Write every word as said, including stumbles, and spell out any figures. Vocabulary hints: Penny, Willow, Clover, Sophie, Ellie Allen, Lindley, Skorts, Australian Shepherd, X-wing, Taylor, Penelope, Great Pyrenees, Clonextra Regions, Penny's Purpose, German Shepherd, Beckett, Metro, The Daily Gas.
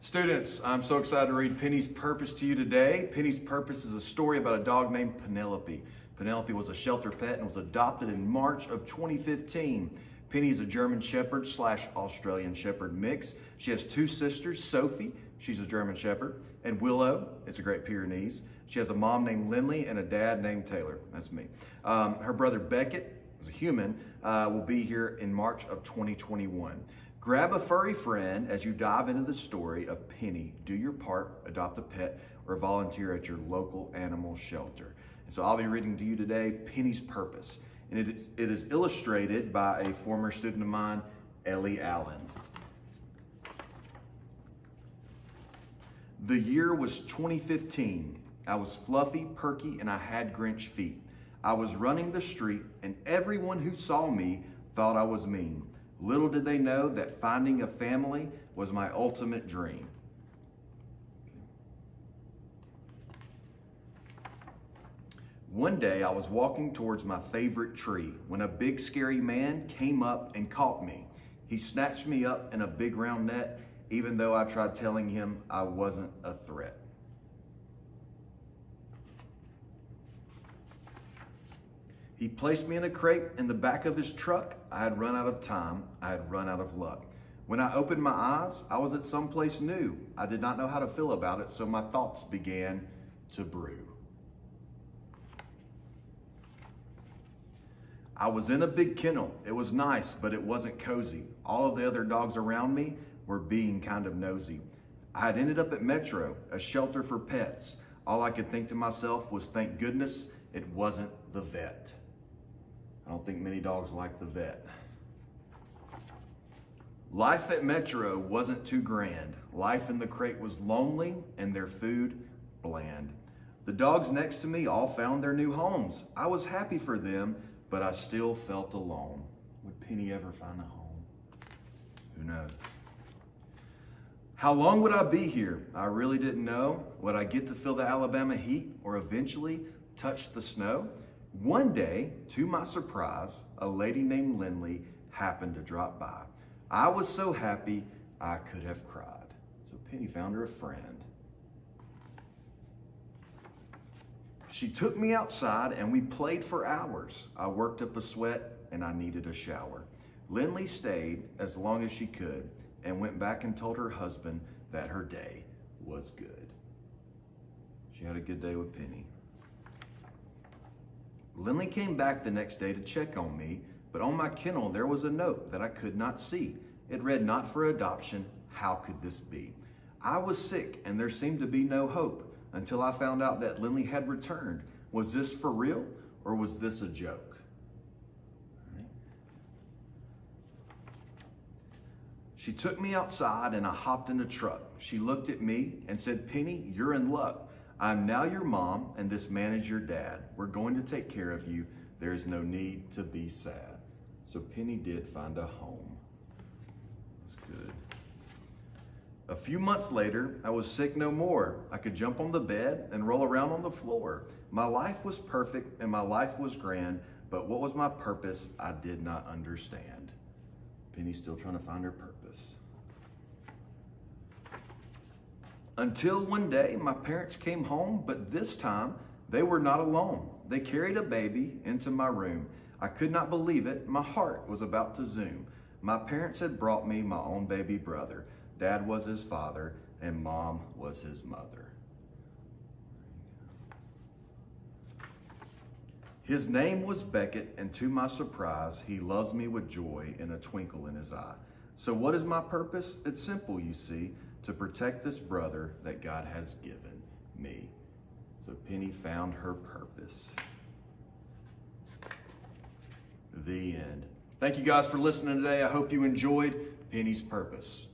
Students, I'm so excited to read Penny's Purpose to you today. Penny's Purpose is a story about a dog named Penelope. Penelope was a shelter pet and was adopted in March of twenty fifteen. Penny is a German Shepherd slash Australian Shepherd mix. She has two sisters, Sophie, she's a German Shepherd, and Willow, it's a Great Pyrenees. She has a mom named Lindley and a dad named Taylor, that's me. Um, her brother Beckett, who's a human, uh, will be here in March of twenty twenty-one. Grab a furry friend as you dive into the story of Penny. Do your part, adopt a pet, or volunteer at your local animal shelter. And so I'll be reading to you today, Penny's Purpose. And it is, it is illustrated by a former student of mine, Ellie Allen. The year was twenty fifteen. I was fluffy, perky, and I had Grinch feet. I was running the street, and everyone who saw me thought I was mean. Little did they know that finding a family was my ultimate dream. One day I was walking towards my favorite tree when a big scary man came up and caught me. He snatched me up in a big round net, even though I tried telling him I wasn't a threat. He placed me in a crate in the back of his truck. I had run out of time. I had run out of luck. When I opened my eyes, I was at someplace new. I did not know how to feel about it, so my thoughts began to brew. I was in a big kennel. It was nice, but it wasn't cozy. All of the other dogs around me were being kind of nosy. I had ended up at Metro, a shelter for pets. All I could think to myself was, thank goodness it wasn't the vet. I don't think many dogs like the vet. Life at Metro wasn't too grand. Life in the crate was lonely and their food bland. The dogs next to me all found their new homes. I was happy for them, but I still felt alone. Would Penny ever find a home? Who knows? How long would I be here? I really didn't know. Would I get to feel the Alabama heat or eventually touch the snow? One day, to my surprise, a lady named Lindley happened to drop by. I was so happy, I could have cried. So Penny found her a friend. She took me outside and we played for hours. I worked up a sweat and I needed a shower. Lindley stayed as long as she could and went back and told her husband that her day was good. She had a good day with Penny. Lindley came back the next day to check on me, but on my kennel there was a note that I could not see. It read, "Not for adoption, how could this be?" I was sick and there seemed to be no hope until I found out that Lindley had returned. Was this for real or was this a joke? All right. She took me outside and I hopped in the truck. She looked at me and said, "Penny, you're in luck. I'm now your mom, and this man is your dad. We're going to take care of you. There is no need to be sad." So Penny did find a home. That's good. A few months later, I was sick no more. I could jump on the bed and roll around on the floor. My life was perfect, and my life was grand, but what was my purpose? I did not understand. Penny's still trying to find her purpose. Until one day, my parents came home, but this time they were not alone. They carried a baby into my room. I could not believe it. My heart was about to zoom. My parents had brought me my own baby brother. Dad was his father and mom was his mother. His name was Beckett, and to my surprise, he loves me with joy and a twinkle in his eye. So what is my purpose? It's simple, you see. To protect this brother that God has given me. So Penny found her purpose. The end. Thank you guys for listening today. I hope you enjoyed Penny's Purpose.